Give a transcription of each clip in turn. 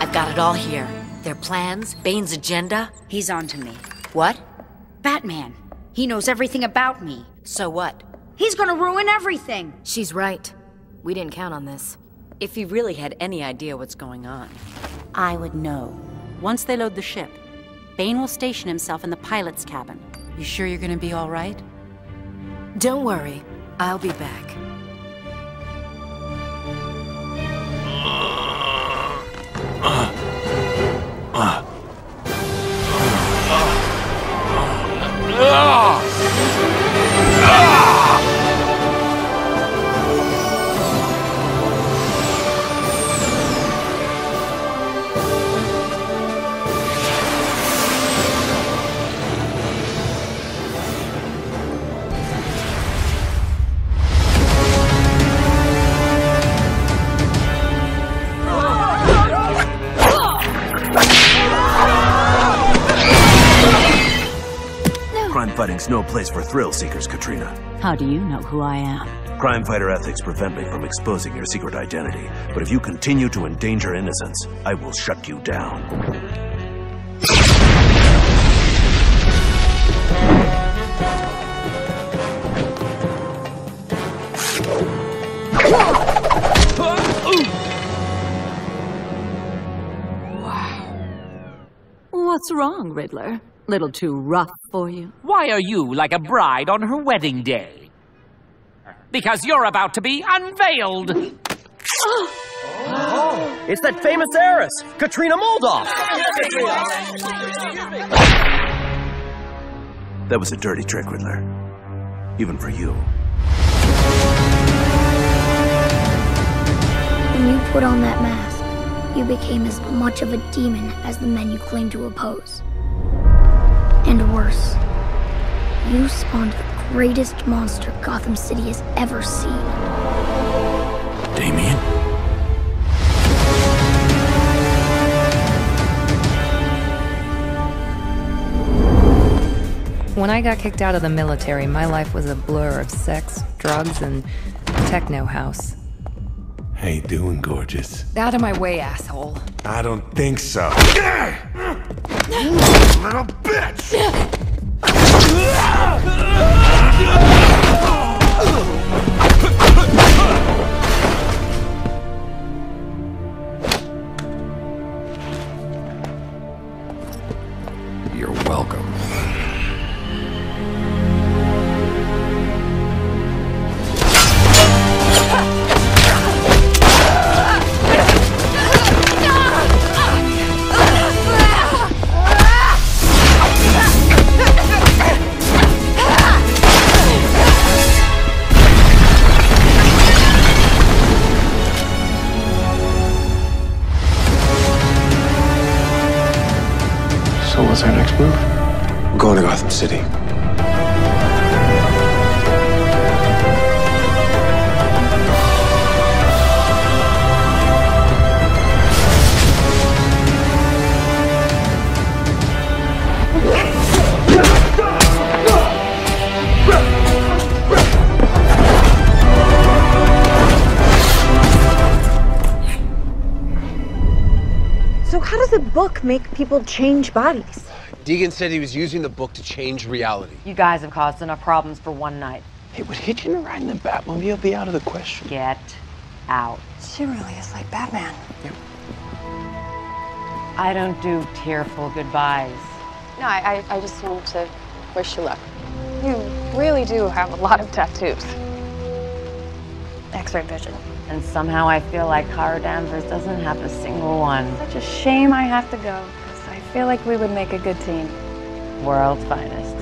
I've got it all here. Their plans, Bane's agenda. He's on to me. What? Batman. He knows everything about me. So what? He's gonna ruin everything! She's right. We didn't count on this. If he really had any idea what's going on, I would know. Once they load the ship, Bane will station himself in the pilot's cabin. You sure you're gonna be all right? Don't worry. I'll be back. Fighting's no place for thrill seekers, Katrina. How do you know who I am? Crime fighter ethics prevent me from exposing your secret identity, but if you continue to endanger innocence, I will shut you down. Wow. What's wrong, Riddler? Little too rough for you. Why are you like a bride on her wedding day? Because you're about to be unveiled! Oh, it's that famous heiress, Katrina Moldoff! That was a dirty trick, Riddler. Even for you. When you put on that mask, you became as much of a demon as the men you claim to oppose. And worse, you spawned the greatest monster Gotham City has ever seen. Damian? When I got kicked out of the military, my life was a blur of sex, drugs, and techno house. How you doing, gorgeous? Out of my way, asshole. I don't think so. Little bitch! You're welcome. What's our next move? We're going to Gotham City. So how does a book make people change bodies? Deegan said he was using the book to change reality. You guys have caused enough problems for one night. Hey, would hitching a ride in the Batmobile be out of the question? Get out. She really is like Batman. Yep. I don't do tearful goodbyes. No, I just want to wish you luck. You really do have a lot of tattoos. X-ray vision. And somehow I feel like Kara Danvers doesn't have a single one. Such a shame I have to go, because I feel like we would make a good team. World's finest.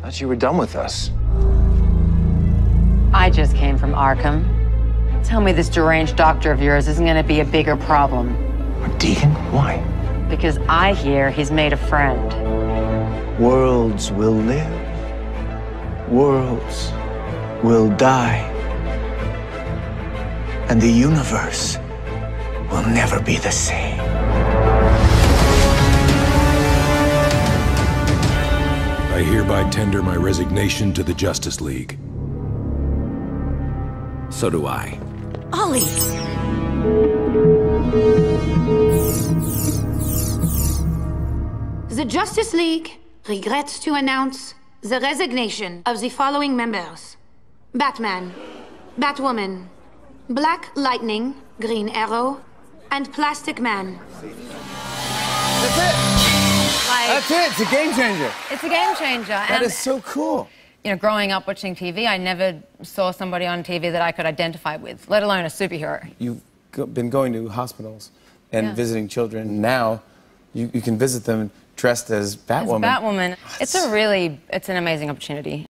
Thought you were done with us. I just came from Arkham. Tell me this deranged doctor of yours isn't going to be a bigger problem. Deegan? Why? Because I hear he's made a friend. Worlds will live. worlds will die, and the universe will never be the same. I hereby tender my resignation to the Justice League. So do I. Ollie! The Justice League regrets to announce the resignation of the following members: Batman, Batwoman, Black Lightning, Green Arrow, and Plastic Man. That's it! That's it! It's a game changer! It's a game changer. That is so cool. You know, growing up watching TV, I never saw somebody on TV that I could identify with, let alone a superhero. You've been going to hospitals and visiting children. Now, you can visit them dressed as Batwoman. It's an amazing opportunity.